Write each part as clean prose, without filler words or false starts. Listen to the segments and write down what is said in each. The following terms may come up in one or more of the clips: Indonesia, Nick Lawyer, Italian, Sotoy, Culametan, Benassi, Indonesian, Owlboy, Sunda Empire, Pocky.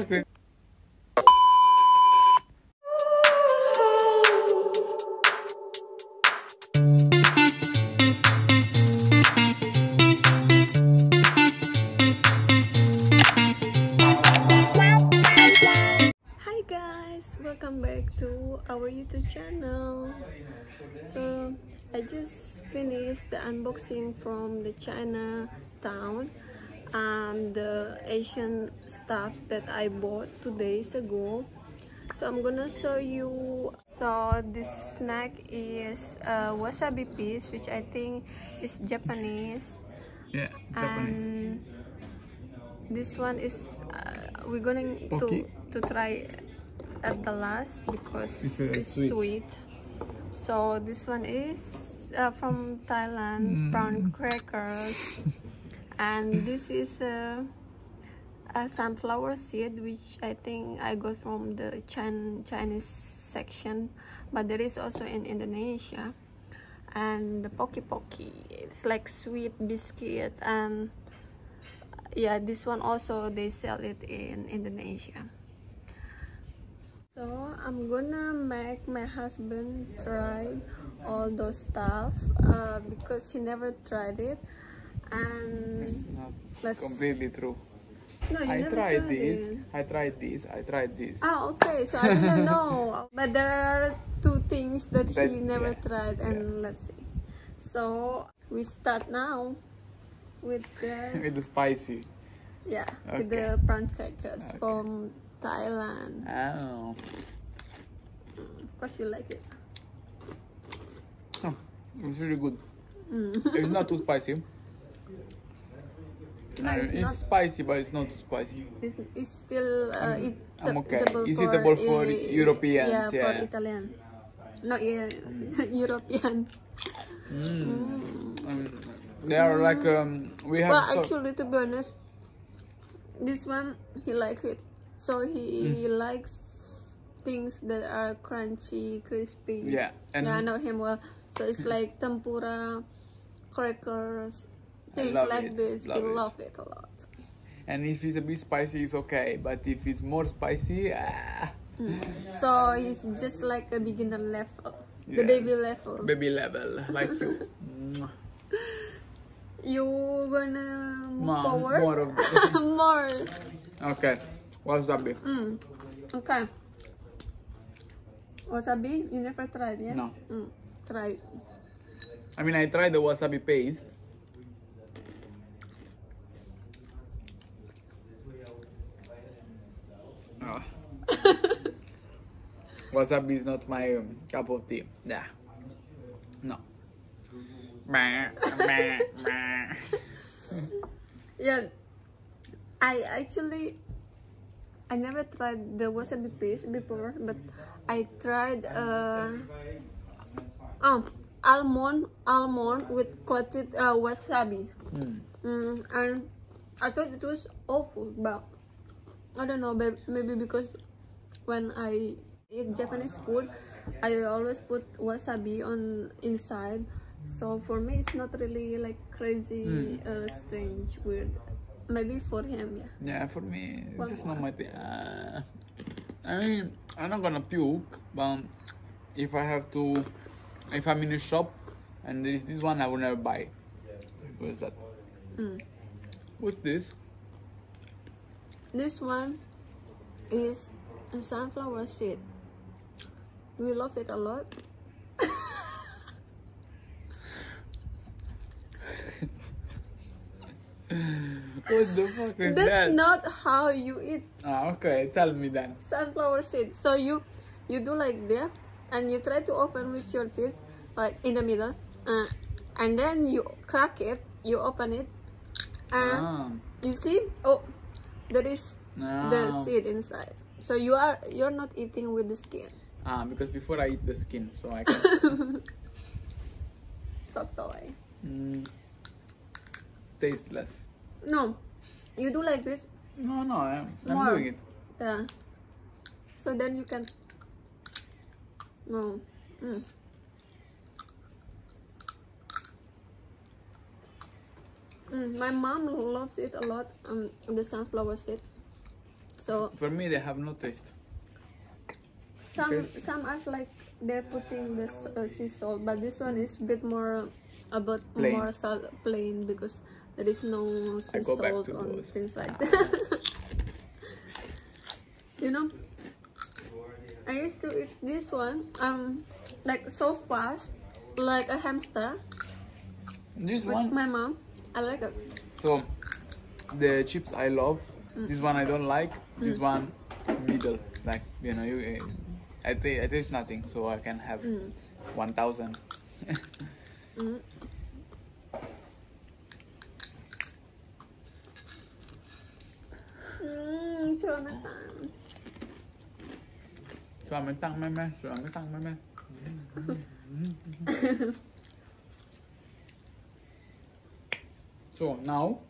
Okay. Hi guys, welcome back to our YouTube channel. So I just finished the unboxing from the China town. The Asian stuff that I bought 2 days ago, so I'm gonna show you. So this snack is a wasabi piece, which I think is Japanese. Yeah, Japanese. And this one is we're going to try at the last because it's sweet. So this one is from Thailand, brown crackers. And this is a sunflower seed, which I think I got from the Chinese section, but there is also in Indonesia. And the Pocky, it's like sweet biscuit, and yeah, this one also they sell it in Indonesia. So I'm gonna make my husband try all those stuff because he never tried it. And it's not completely true. No, you I tried this. Ah, okay, so I didn't know. But there are two things that he never tried, and let's see. So we start now with the with the spicy. Yeah, okay. With the brown crackers from Thailand. Oh, of course you like it. Oh, it's really good. It's not too spicy. No, it's spicy, but it's not too spicy. It's still eatable for Europeans. Yeah, yeah, for Italian. No, yeah, European. I mean, they are like we have. Well, actually, to be honest, this one he likes it. So he likes things that are crunchy, crispy. Yeah, and I know him well. So it's like tempura, crackers. Things like this, he loves it a lot. And if it's a bit spicy, it's okay. But if it's more spicy, so it's just like a beginner level, the baby level. Baby level, like you. You gonna move forward? More of this. More. Okay, wasabi. Okay. Wasabi, you never tried, yeah? No. Try. I mean, I tried the wasabi paste. Wasabi is not my cup of tea. Yeah. No. Yeah. I never tried the wasabi paste before, but I tried almond with coated wasabi. And I thought it was awful, but I don't know, maybe because when I eat Japanese food, I always put wasabi on inside. So for me, it's not really like crazy, strange, weird. Maybe for him, yeah. Yeah, for me, it's just not my thing. I mean, I'm not gonna puke, but if I have to, if I'm in a shop and there is this one, I will never buy. What is that? What's this? This one is a sunflower seed. We love it a lot. What the fuck is that? That's not how you eat. Ah, okay, tell me then. Sunflower seed. So you do like that, and you try to open with your teeth, like in the middle, and then you crack it, you open it, and you see, there is the seed inside. So you're not eating with the skin. Ah, because before I eat the skin, so I can. Sotoy. Tasteless. No, you do like this. No, I'm doing it. Yeah. So then you can. No. My mom loves it a lot, the sunflower seed. So for me, they have no taste. Some ask like they're putting the sea salt, but this one is a bit more about plain. More salt, plain, because there is no sea salt on those. Things like that. You know, I used to eat this one like so fast, like a hamster. This with one, my mom, I like it. So the chips I love. This one I don't like. This one middle, like, you know, you. I taste nothing, so I can have 1,000. Culametan, So now,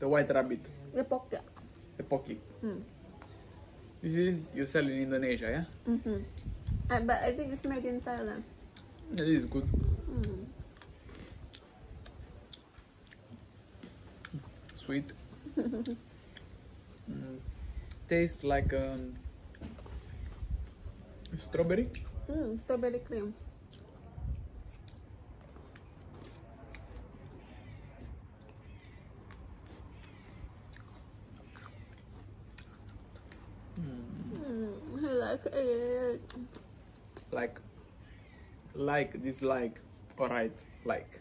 the white rabbit. The Pocky. The Pocky. This is you sell in Indonesia, yeah? But I think it's made in Thailand. It is good. Sweet. Tastes like strawberry. Strawberry cream. Like, dislike, alright, like.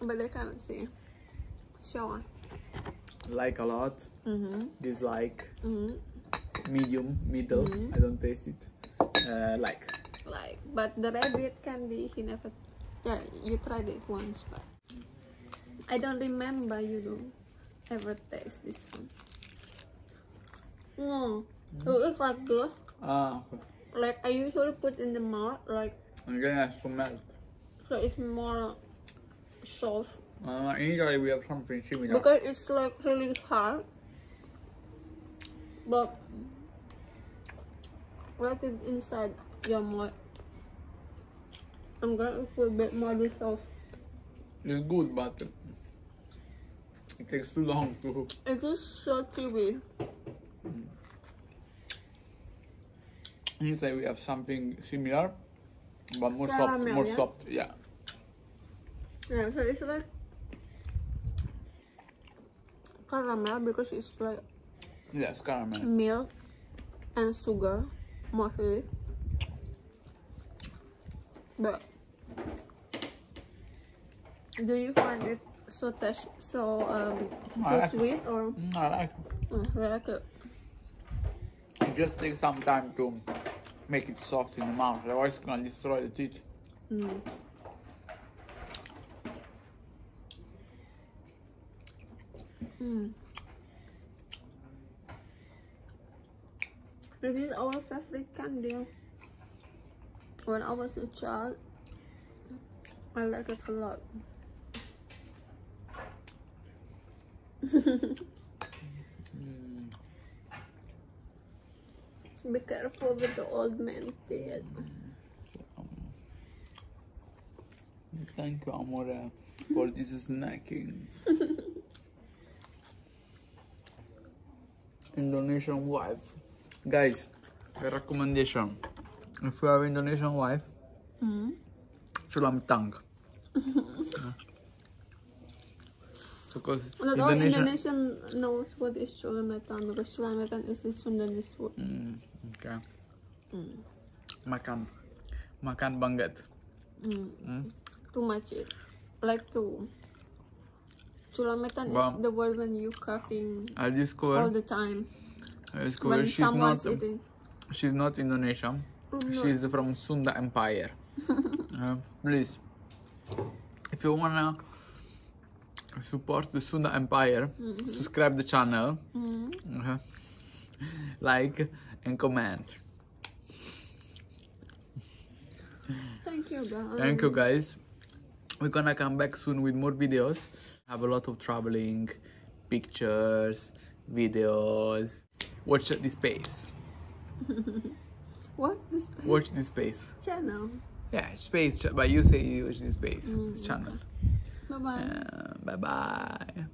But I cannot see. Show. Like a lot. Dislike. Medium, middle. I don't taste it. Like. Like, but the rabbit candy, he never. Yeah, you tried it once, but I don't remember you don't ever taste this one. No. So it's like this. Okay. Like I usually put in the mouth, like. Again, it's too melt. So it's more sauce. In Italy we have something similar. Because it's like really hard. But let it inside your mouth. I'm gonna put a bit more of the sauce. It's good, but it takes too long to cook. It is so chewy. Inside we have something similar, but more caramel, soft, more yeah? Soft, yeah. Yeah, so it's like caramel because it's like yes, caramel, milk, and sugar mostly. But do you find it so sweet or? I like it. I like it. It just takes some time to make it soft in the mouth, otherwise it's gonna destroy the teeth. This is our favorite candy. When I was a child, I liked it a lot. Be careful with the old man tail. Thank you, Amore, for this snacking. Indonesian wife. Guys, a recommendation. If you have Indonesian wife, Culametan. Because not Indonesian knows what is Culametan, because Culametan is a Sundanese word. Okay. Makan banget. Too much it. Like too. Culametan is the word when you coughing all the time. When someone's eating. She's not Indonesian. She's from Sunda Empire. Please, if you wanna support the Sunda Empire, subscribe the channel, like and comment. Thank you guys. Thank you guys. We're gonna come back soon with more videos. Have a lot of traveling, pictures, videos. Watch this space. What this space? Watch this space. Channel. Yeah, space, but you say you watch this space. It's channel. Bye-bye. Bye-bye.